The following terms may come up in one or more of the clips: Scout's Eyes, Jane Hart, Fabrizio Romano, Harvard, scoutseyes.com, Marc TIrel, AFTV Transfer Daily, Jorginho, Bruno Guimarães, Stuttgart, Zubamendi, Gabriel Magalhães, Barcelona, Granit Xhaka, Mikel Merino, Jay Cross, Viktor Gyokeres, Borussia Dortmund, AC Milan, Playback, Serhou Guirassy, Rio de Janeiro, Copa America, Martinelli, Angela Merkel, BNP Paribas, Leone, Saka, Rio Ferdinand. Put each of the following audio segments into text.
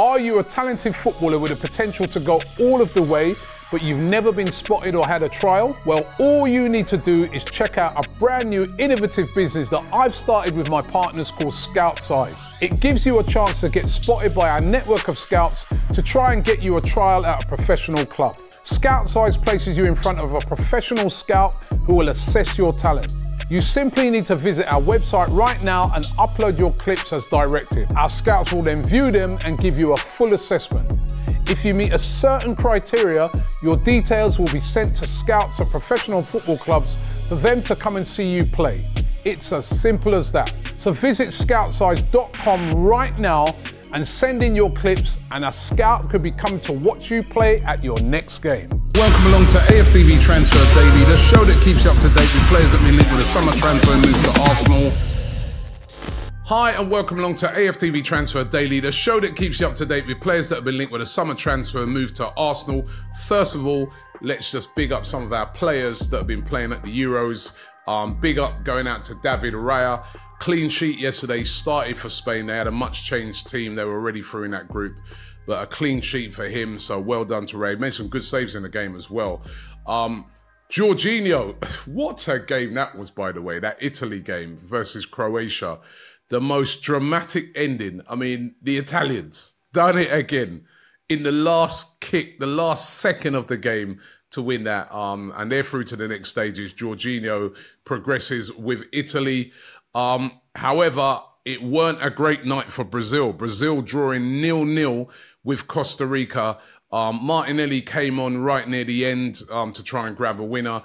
Are you a talented footballer with the potential to go all of the way, but you've never been spotted or had a trial? Well, all you need to do is check out a brand new innovative business that I've started with my partners called Scout's Eyes. It gives you a chance to get spotted by our network of scouts to try and get you a trial at a professional club. Scout's Eyes places you in front of a professional scout who will assess your talent. You simply need to visit our website right now and upload your clips as directed. Our scouts will then view them and give you a full assessment. If you meet a certain criteria, your details will be sent to scouts at professional football clubs for them to come and see you play. It's as simple as that. So visit scoutseyes.com right now and send in your clips, and a scout could be coming to watch you play at your next game. Welcome along to AFTV Transfer Daily, the show that keeps you up to date with players that have been linked with a summer transfer move to Arsenal. Hi and welcome along to AFTV Transfer Daily, the show that keeps you up to date with players that have been linked with a summer transfer move to Arsenal. First of all, let's just big up some of our players that have been playing at the Euros. Big up going out to David Raya. Clean sheet yesterday, started for Spain. They had a much changed team. They were already through in that group, but a clean sheet for him. So well done to Ray. Made some good saves in the game as well. Jorginho, what a game that was, by the way, that Italy game versus Croatia. The most dramatic ending. I mean, the Italians done it again in the last kick, the last second of the game to win that. And they're through to the next stages. Jorginho progresses with Italy. However, it weren't a great night for Brazil. Brazil drawing 0-0 with Costa Rica. Martinelli came on right near the end to try and grab a winner.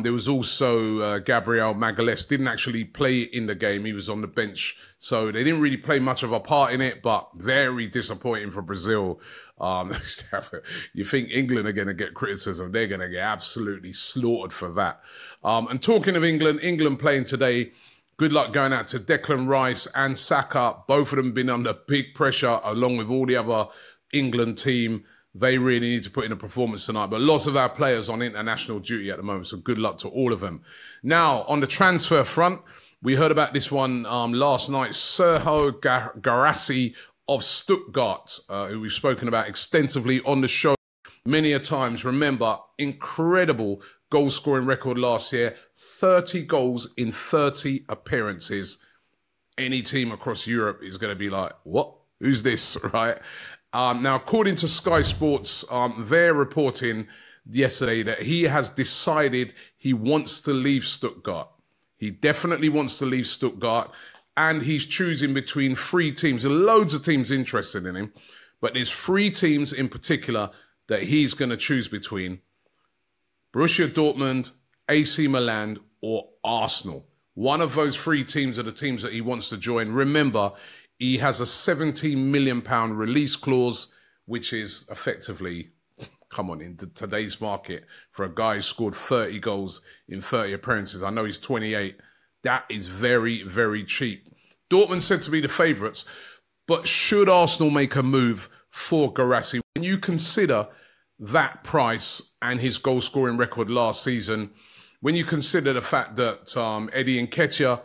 There was also Gabriel Magalhães didn't actually play in the game. He was on the bench. So they didn't really play much of a part in it, but very disappointing for Brazil. You think England are going to get criticism. They're going to get absolutely slaughtered for that. And talking of England, England playing today. Good luck going out to Declan Rice and Saka. Both of them been under big pressure along with all the other England team. They really need to put in a performance tonight. But lots of our players on international duty at the moment, so good luck to all of them. Now, on the transfer front, we heard about this one last night. Serhou Guirassy of Stuttgart, who we've spoken about extensively on the show many a times. Remember, incredible goal-scoring record last year. 30 goals in 30 appearances. Any team across Europe is going to be like, what? Who's this, right? Now, according to Sky Sports, they're reporting yesterday that he has decided he wants to leave Stuttgart. He definitely wants to leave Stuttgart, and he's choosing between three teams. There are loads of teams interested in him, but there's three teams in particular that he's going to choose between: Borussia Dortmund, AC Milan, or Arsenal. One of those three teams are the teams that he wants to join. Remember, he has a £17 million release clause, which is effectively, come on, in today's market, for a guy who scored 30 goals in 30 appearances. I know he's 28. That is very, very cheap. Dortmund said to be the favourites, but should Arsenal make a move for Guirassy? When you consider that price and his goal-scoring record last season, when you consider the fact that Eddie Nketiah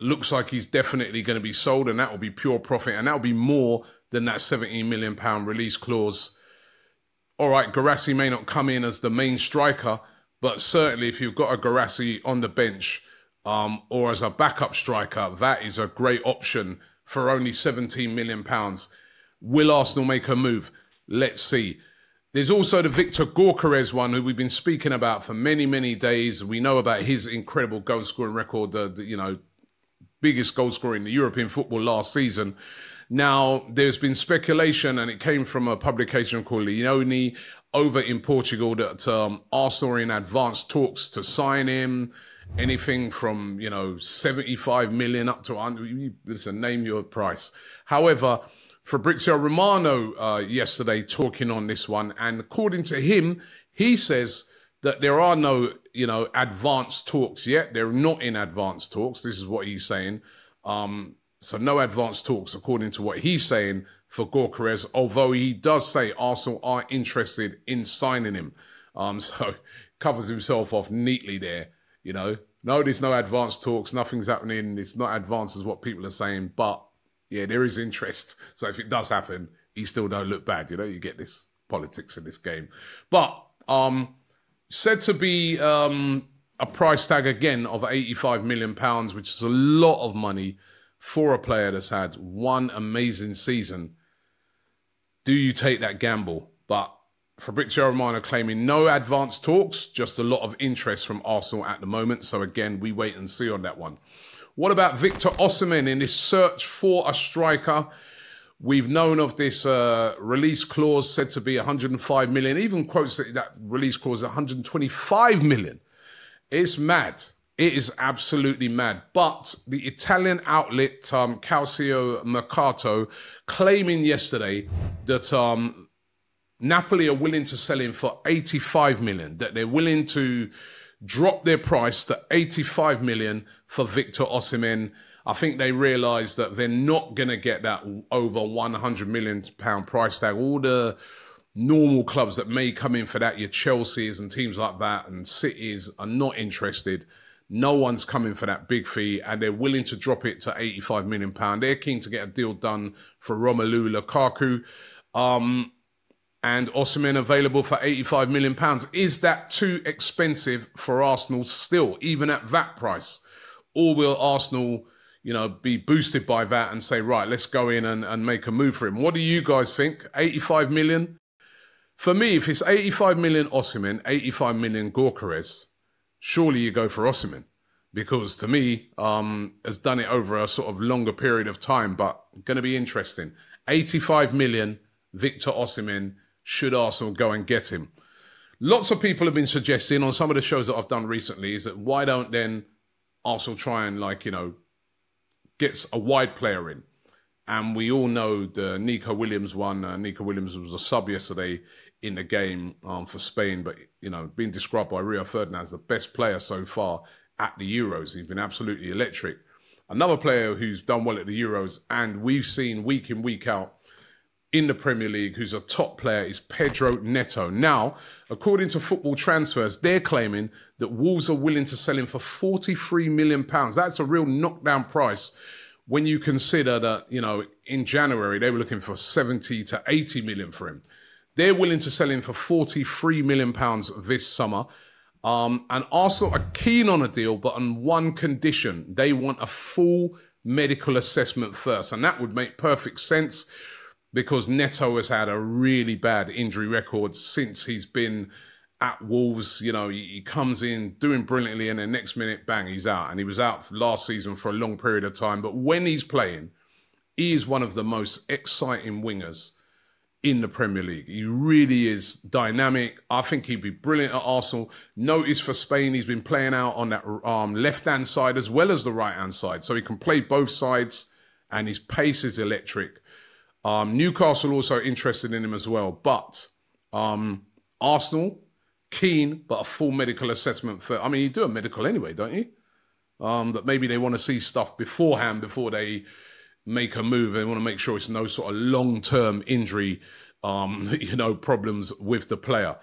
looks like he's definitely going to be sold, and that will be pure profit, and that will be more than that £17 million release clause. All right, Guirassy may not come in as the main striker, but certainly if you've got a Guirassy on the bench or as a backup striker, that is a great option for only £17 million. Will Arsenal make a move? Let's see. There's also the Viktor Gyokeres one, who we've been speaking about for many, many days. We know about his incredible goal-scoring record, you know, biggest goal scorer in the European football last season. Now, there's been speculation, and it came from a publication called Leone over in Portugal, that Arsenal are in advanced talks to sign him. Anything from, you know, 75 million up to 100. Listen, name your price. However, Fabrizio Romano yesterday talking on this one, and according to him, he says that there are no, you know, advanced talks yet. They're not in advanced talks. This is what he's saying. So no advanced talks, according to what he's saying, for Gyokeres, although he does say Arsenal are interested in signing him. So covers himself off neatly there, you know. No, there's no advanced talks. Nothing's happening. It's not advanced as what people are saying, but yeah, there is interest. So if it does happen, you still don't look bad. You know, you get this politics in this game. But said to be a price tag again of £85 million, which is a lot of money for a player that's had one amazing season. Do you take that gamble? But Fabrizio Romano claiming no advance talks, just a lot of interest from Arsenal at the moment. So again, we wait and see on that one. What about Victor Osimhen in his search for a striker? We've known of this release clause said to be 105 million. Even quotes that release clause 125 million. It's mad. It is absolutely mad. But the Italian outlet Calcio Mercato claiming yesterday that Napoli are willing to sell him for 85 million, that they're willing to drop their price to 85 million for Victor Osimhen. I think they realise that they're not going to get that over £100 million price tag. All the normal clubs that may come in for that, your Chelsea's and teams like that and Cities are not interested. No one's coming for that big fee and they're willing to drop it to £85 million. They're keen to get a deal done for Romelu Lukaku. And Osimhen available for £85 million. Is that too expensive for Arsenal still, even at that price? Or will Arsenal, you know, be boosted by that and say, right, let's go in and make a move for him? What do you guys think? 85 million? For me, if it's 85 million Osimhen, 85 million Gyokeres, surely you go for Osimhen. Because to me, has done it over a sort of longer period of time, but going to be interesting. 85 million Victor Osimhen, should Arsenal go and get him? Lots of people have been suggesting on some of the shows that I've done recently is that why don't then Arsenal try and, like, you know, gets a wide player in. And we all know the Nico Williams one. Nico Williams was a sub yesterday in the game for Spain, but, you know, being described by Rio Ferdinand as the best player so far at the Euros. He's been absolutely electric. Another player who's done well at the Euros and we've seen week in, week out in the Premier League, who's a top player, is Pedro Neto. Now, according to Football Transfers, they're claiming that Wolves are willing to sell him for £43 million. That's a real knockdown price when you consider that, you know, in January, they were looking for 70 to 80 million for him. They're willing to sell him for £43 million this summer. And Arsenal are keen on a deal, but on one condition. They want a full medical assessment first. And that would make perfect sense, because Neto has had a really bad injury record since he's been at Wolves. You know, he comes in doing brilliantly and the next minute, bang, he's out. And he was out last season for a long period of time. But when he's playing, he is one of the most exciting wingers in the Premier League. He really is dynamic. I think he'd be brilliant at Arsenal. Notice for Spain, he's been playing out on that left-hand side as well as the right-hand side. So he can play both sides and his pace is electric. Newcastle also interested in him as well, but Arsenal, keen, but a full medical assessment. I mean, you do a medical anyway, don't you? But maybe they want to see stuff beforehand, before they make a move. They want to make sure it's no sort of long-term injury, you know, problems with the player.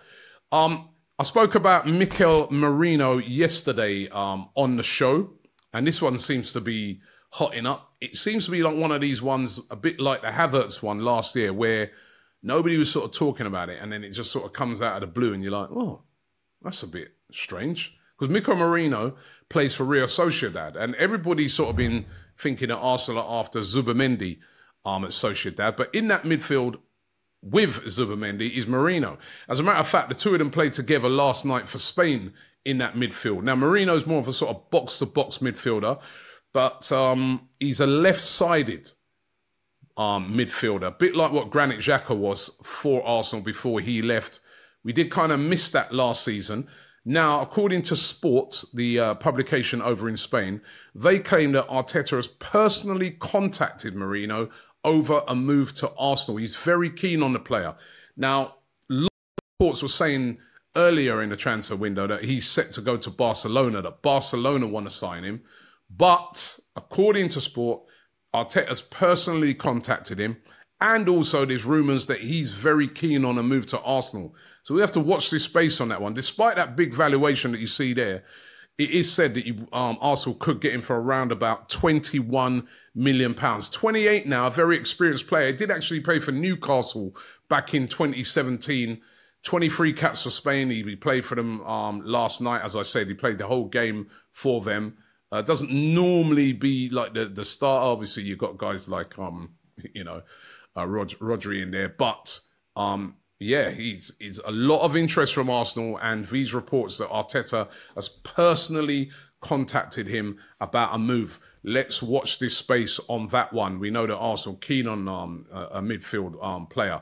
I spoke about Mikel Merino yesterday on the show, and this one seems to be hotting up. It seems to be like one of these ones, a bit like the Havertz one last year, where nobody was sort of talking about it, and then it just sort of comes out of the blue, and you're like, oh, that's a bit strange. Because Mikel Merino plays for Real Sociedad, and everybody's sort of been thinking that Arsenal are after Zubamendi at Sociedad, but in that midfield with Zubamendi is Merino. As a matter of fact, the two of them played together last night for Spain in that midfield. Now, Merino's more of a sort of box-to-box midfielder, but he's a left-sided midfielder, a bit like what Granit Xhaka was for Arsenal before he left. We did kind of miss that last season. Now, according to Sport, the publication over in Spain, they claim that Arteta has personally contacted Merino over a move to Arsenal. He's very keen on the player. Now, lots of reports were saying earlier in the transfer window that he's set to go to Barcelona, that Barcelona want to sign him. But according to Sport, Arteta's personally contacted him, and also there's rumours that he's very keen on a move to Arsenal. So we have to watch this space on that one. Despite that big valuation that you see there, It is said that you Arsenal could get him for around about £21 million. 28 now, a very experienced player. He did actually play for Newcastle back in 2017. 23 caps for Spain. He played for them last night. As I said, he played the whole game for them. Doesn't normally be like the starter. Obviously, you've got guys like, you know, Rodri in there. But, yeah, he's a lot of interest from Arsenal, and these reports that Arteta has personally contacted him about a move. Let's watch this space on that one. We know that Arsenal keen on a midfield player.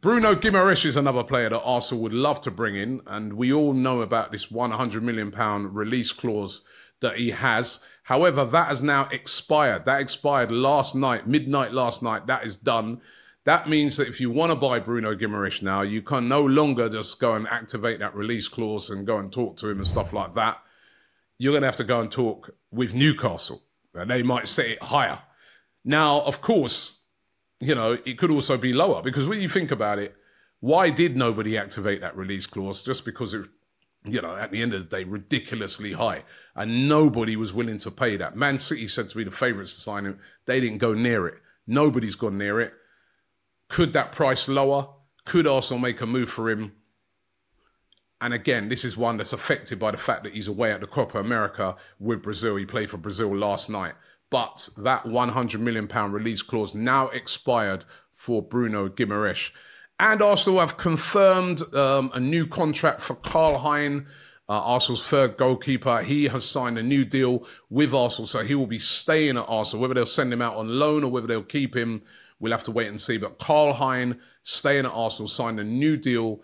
Bruno Guimarães is another player that Arsenal would love to bring in, and we all know about this £100 million release clause that he has. However, that has now expired. That expired last night, midnight last night. That is done. That means that if you want to buy Bruno Guimarães now, you can no longer just go and activate that release clause and go and talk to him and stuff like that. You're going to have to go and talk with Newcastle, and they might set it higher. Now, of course, you know, it could also be lower, because when you think about it, why did nobody activate that release clause? Just because it, you know, at the end of the day, ridiculously high, and nobody was willing to pay that. Man City said to be the favourites to sign him. They didn't go near it. Nobody's gone near it. Could that price lower? Could Arsenal make a move for him? And again, this is one that's affected by the fact that he's away at the Copa America with Brazil. He played for Brazil last night. But that £100 million release clause now expired for Bruno Guimarães. And Arsenal have confirmed a new contract for Karl Hein, Arsenal's third goalkeeper. He has signed a new deal with Arsenal, so he will be staying at Arsenal. Whether they'll send him out on loan or whether they'll keep him, we'll have to wait and see. But Karl Hein, staying at Arsenal, signed a new deal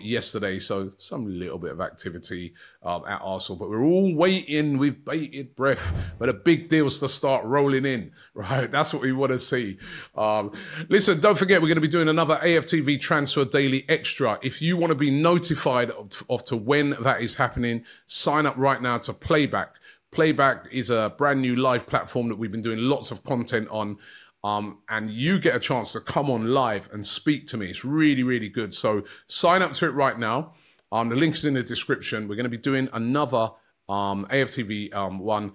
yesterday. So some little bit of activity at Arsenal. But we're all waiting with bated breath for the big deals to start rolling in, right? That's what we want to see. Listen, don't forget, we're going to be doing another AFTV Transfer Daily Extra. If you want to be notified of when that is happening, sign up right now to Playback. Playback is a brand new live platform that we've been doing lots of content on. And you get a chance to come on live and speak to me. It's really, really good. So sign up to it right now. The link is in the description. We're going to be doing another AFTV one.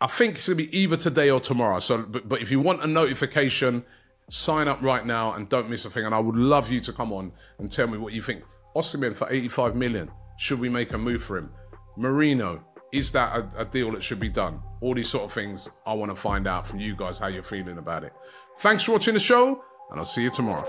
I think it's going to be either today or tomorrow. So, but if you want a notification, sign up right now and don't miss a thing. And I would love you to come on and tell me what you think. Osimhen for 85 million. Should we make a move for him? Merino. Is that a deal that should be done? All these sort of things, I want to find out from you guys how you're feeling about it. Thanks for watching the show, and I'll see you tomorrow.